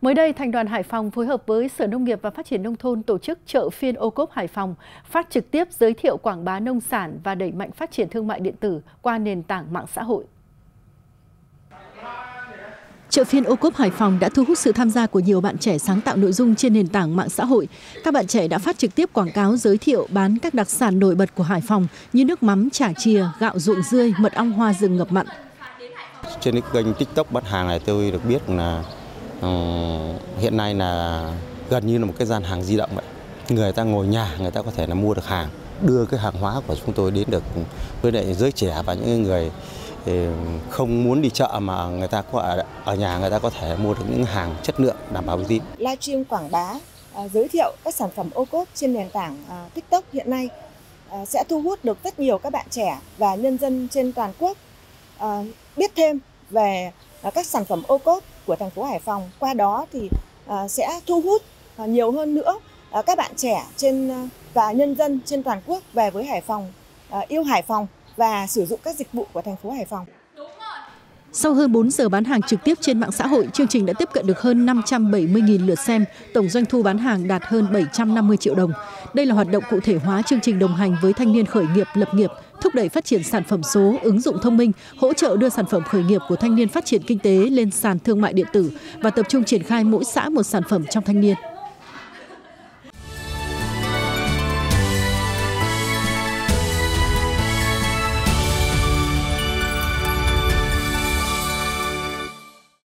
Mới đây, Thành đoàn Hải Phòng phối hợp với Sở Nông nghiệp và Phát triển nông thôn tổ chức Chợ phiên OCOP Hải Phòng, phát trực tiếp giới thiệu quảng bá nông sản và đẩy mạnh phát triển thương mại điện tử qua nền tảng mạng xã hội. Chợ phiên OCOP Hải Phòng đã thu hút sự tham gia của nhiều bạn trẻ sáng tạo nội dung trên nền tảng mạng xã hội. Các bạn trẻ đã phát trực tiếp quảng cáo giới thiệu bán các đặc sản nổi bật của Hải Phòng như nước mắm, chả chìa, gạo ruộng rươi, mật ong hoa rừng ngập mặn. Trên cái kênh TikTok bán hàng này tôi được biết là hiện nay là gần như là một cái gian hàng di động vậy. Người ta ngồi nhà, người ta có thể là mua được hàng, đưa cái hàng hóa của chúng tôi đến được với lại giới trẻ và những người không muốn đi chợ mà người ta có ở nhà, người ta có thể mua được những hàng chất lượng đảm bảo uy tín. Livestream quảng bá, giới thiệu các sản phẩm OCOP trên nền tảng TikTok hiện nay sẽ thu hút được rất nhiều các bạn trẻ và nhân dân trên toàn quốc biết thêm về các sản phẩm OCOP của thành phố Hải Phòng. Qua đó thì sẽ thu hút nhiều hơn nữa các bạn trẻ và nhân dân trên toàn quốc về với Hải Phòng, yêu Hải Phòng và sử dụng các dịch vụ của thành phố Hải Phòng. Sau hơn 4 giờ bán hàng trực tiếp trên mạng xã hội, chương trình đã tiếp cận được hơn 570.000 lượt xem, tổng doanh thu bán hàng đạt hơn 750 triệu đồng. Đây là hoạt động cụ thể hóa chương trình đồng hành với thanh niên khởi nghiệp, lập nghiệp, thúc đẩy phát triển sản phẩm số, ứng dụng thông minh, hỗ trợ đưa sản phẩm khởi nghiệp của thanh niên phát triển kinh tế lên sàn thương mại điện tử và tập trung triển khai mỗi xã một sản phẩm trong thanh niên.